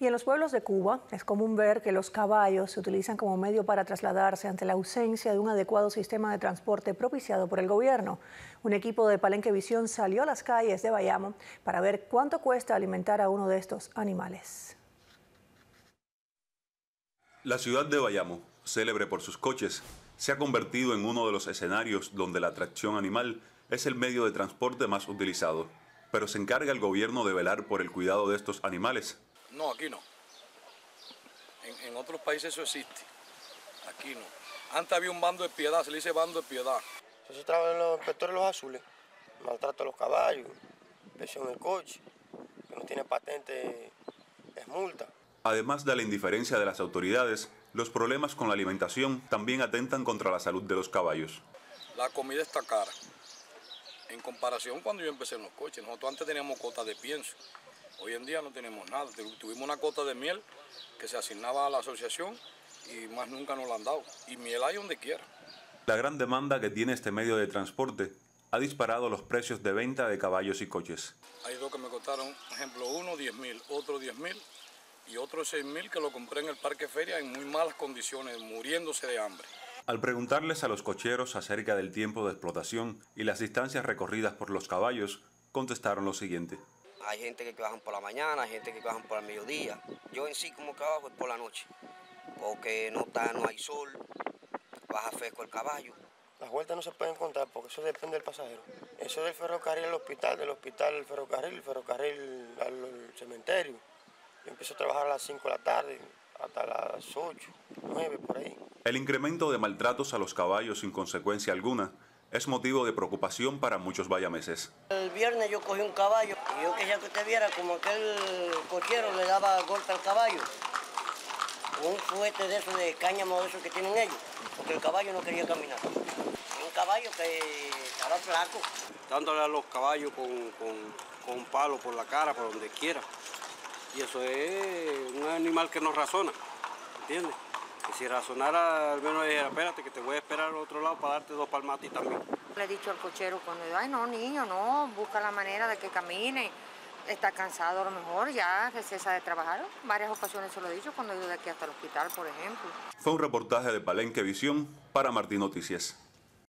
Y en los pueblos de Cuba es común ver que los caballos se utilizan como medio para trasladarse ante la ausencia de un adecuado sistema de transporte propiciado por el gobierno. Un equipo de Palenque Visión salió a las calles de Bayamo para ver cuánto cuesta alimentar a uno de estos animales. La ciudad de Bayamo, célebre por sus coches, se ha convertido en uno de los escenarios donde la atracción animal es el medio de transporte más utilizado. Pero se encarga el gobierno de velar por el cuidado de estos animales. No, aquí no. En otros países eso existe. Aquí no. Antes había un bando de piedad, se le dice bando de piedad. Eso trabajan los inspectores los azules. Maltrato a los caballos, presión del coche, que no tiene patente, es multa. Además de la indiferencia de las autoridades, los problemas con la alimentación también atentan contra la salud de los caballos. La comida está cara. En comparación cuando yo empecé en los coches, nosotros antes teníamos cotas de pienso. Hoy en día no tenemos nada, tuvimos una cota de miel que se asignaba a la asociación y más nunca nos la han dado. Y miel hay donde quiera. La gran demanda que tiene este medio de transporte ha disparado los precios de venta de caballos y coches. Hay dos que me costaron, por ejemplo, uno 10.000, otro 10.000 y otro 6.000 que lo compré en el parque feria en muy malas condiciones, muriéndose de hambre. Al preguntarles a los cocheros acerca del tiempo de explotación y las distancias recorridas por los caballos, contestaron lo siguiente. Hay gente que trabajan por la mañana, hay gente que trabajan por el mediodía. Yo en sí como trabajo es por la noche, porque no hay sol, baja fresco el caballo. Las vueltas no se pueden contar porque eso depende del pasajero. Eso del ferrocarril al hospital, del hospital al ferrocarril, el ferrocarril al cementerio. Yo empiezo a trabajar a las 5 de la tarde, hasta las 8, 9 por ahí. El incremento de maltratos a los caballos sin consecuencia alguna es motivo de preocupación para muchos bayameses. El viernes yo cogí un caballo y yo quería que usted viera como aquel cochero le daba golpe al caballo. Un fuete de esos de cáñamo de esos que tienen ellos, porque el caballo no quería caminar. Un caballo que estaba flaco. Dándole a los caballos con un palo por la cara, por donde quiera. Y eso es un animal que no razona, ¿entiendes? Y si razonara, al menos dijera, espérate que te voy a esperar al otro lado para darte dos palmatas también. Le he dicho al cochero cuando digo, ay no niño, no, busca la manera de que camine. Está cansado a lo mejor, ya que cesa de trabajar. Varias ocasiones se lo he dicho cuando he ido de aquí hasta el hospital, por ejemplo. Fue un reportaje de Palenque Visión para Martí Noticias.